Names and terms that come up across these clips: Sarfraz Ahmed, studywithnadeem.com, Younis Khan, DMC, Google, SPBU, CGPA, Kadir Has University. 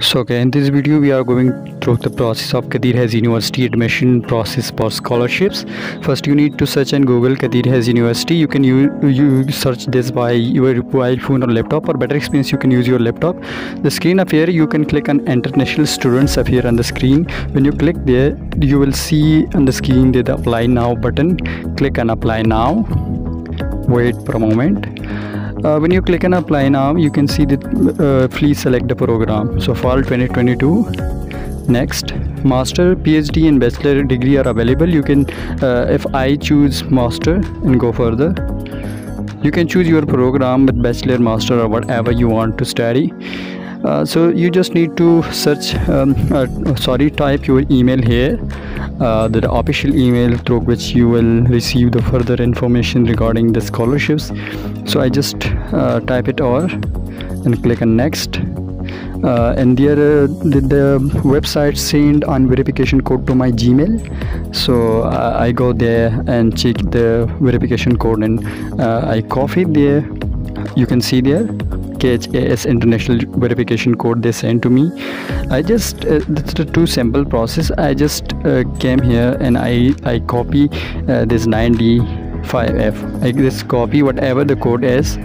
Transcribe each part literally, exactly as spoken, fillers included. So okay, in this video we are going through the process of Kadir Has University admission process for scholarships. First you need to search and Google Kadir Has University. You can you, you search this by your mobile phone or laptop, or better experience you can use your laptop. The screen up here, you can click on international students up here on the screen. When you click there, you will see on the screen there the apply now button. Click on apply now. Wait for a moment. Uh, when you click on apply now, you can see that uh, please select the program. So fall twenty twenty-two, next, master, PhD and bachelor degree are available. You can uh, if I choose master and go further, you can choose your program with bachelor, master, or whatever you want to study. Uh, so you just need to search um, uh, sorry type your email here, uh, the official email through which you will receive the further information regarding the scholarships. So I just uh, type it all and click on next. Uh, and there uh, the, the website send on verification code to my Gmail. So uh, I go there and check the verification code, and uh, I copy there. You can see there K H A S international verification code they sent to me. I just uh, that's the two sample process. I just uh, came here and I I copy uh, this nine D five F. I just copy whatever the code is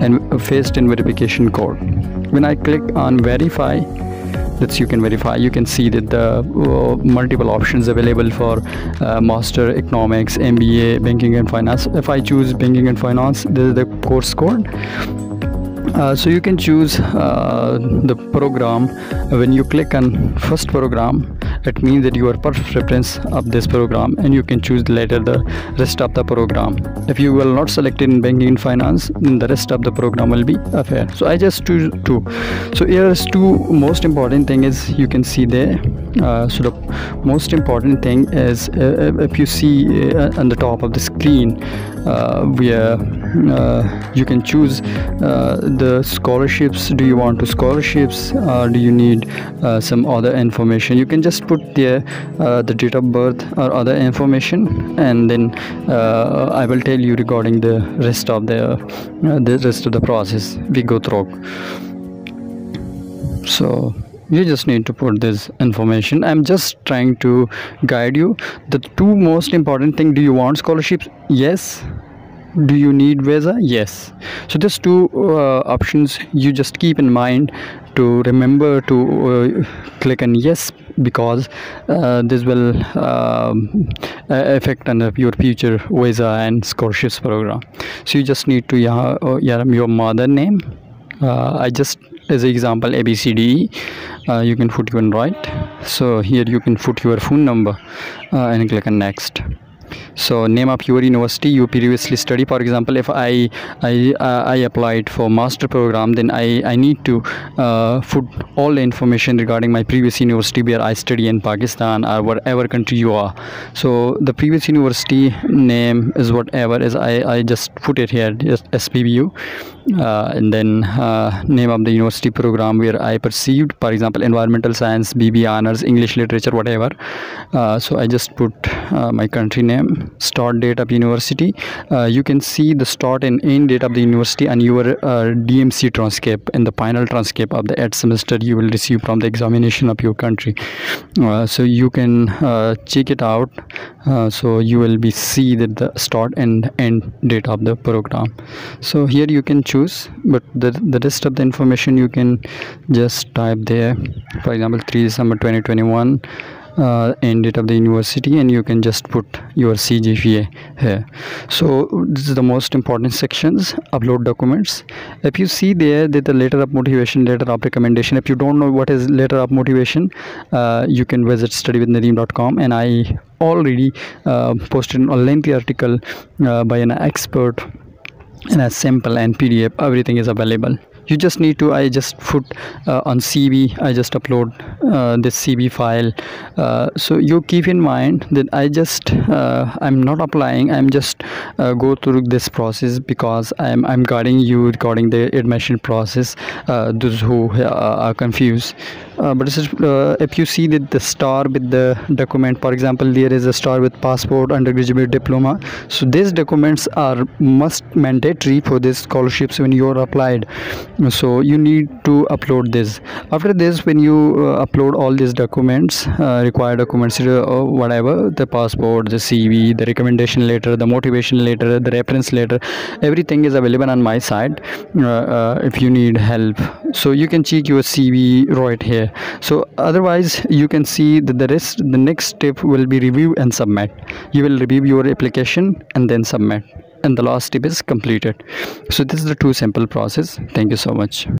and paste in verification code. When I click on verify, that you can verify, you can see that the uh, multiple options available for uh, master, economics, M B A, banking and finance. If I choose banking and finance, this is the course code. Uh, so you can choose uh, the program. When you click on first program, it means that you are per preference of this program, and you can choose later the rest of the program. If you will not select in banking and finance, then the rest of the program will be affair. So I just choose two. So here's two most important thing is you can see there. Uh, so the most important thing is uh, if you see uh, on the top of the screen, uh, where uh, you can choose uh, the scholarships. Do you want to scholarships, or do you need uh, some other information? You can just put there uh, the date of birth or other information, and then uh, I will tell you regarding the rest of the uh, the rest of the process we go through. So you just need to put this information. I'm just trying to guide you. The two most important thing: do you want scholarships? Yes. Do you need visa? Yes. So these two uh, options you just keep in mind to remember to uh, click on yes, because uh, this will uh, affect on your future visa and scholarships program. So you just need to yeah, yeah, your mother name. Uh, I just as an example A B C D E. Uh, you can put your right. So here you can put your phone number uh, and click on next. So name of your university you previously study. For example, if I I, uh, I applied for master program, then I, I need to uh, put all the information regarding my previous university where I study in Pakistan or whatever country you are. So the previous university name is whatever is I, I just put it here, just S P B U. Uh, and then uh, name of the university program where I perceived, for example, environmental science, B B honors, English literature, whatever. Uh, so I just put uh, my country name, start date of university. Uh, you can see the start and end date of the university and your uh, D M C transcript and the final transcript of the eighth semester you will receive from the examination of your country. Uh, so you can uh, check it out. Uh, so you will be see that the start and end date of the program. So here you can choose, but the, the rest of the information you can just type there. For example, three December twenty twenty-one, uh, end date of the university, and you can just put your C G P A here. So this is the most important sections. Upload documents. If you see there that the letter of motivation, letter of recommendation, if you don't know what is letter of motivation, uh, you can visit study with nadeem dot com, and I already uh, posted a lengthy article uh, by an expert, and a sample and P D F, everything is available. You just need to, I just put uh, on C V, I just upload uh, this C V file. Uh, so you keep in mind that I just, uh, I'm not applying, I'm just uh, go through this process, because I'm, I'm guiding you regarding the admission process, uh, those who uh, are confused. Uh, but uh, if you see that the star with the document, for example, there is a star with passport, undergraduate diploma, so these documents are must mandatory for these scholarships when you are applied. So you need to upload this. After this, when you uh, upload all these documents, uh, required documents, uh, or whatever, the passport, the C V, the recommendation letter, the motivation letter, the reference letter, everything is available on my site. Uh, uh, if you need help, so you can check your C V right here. So otherwise you can see that the rest the next step will be review and submit. You will review your application and then submit, and the last step is completed. So this is the two simple process. Thank you so much.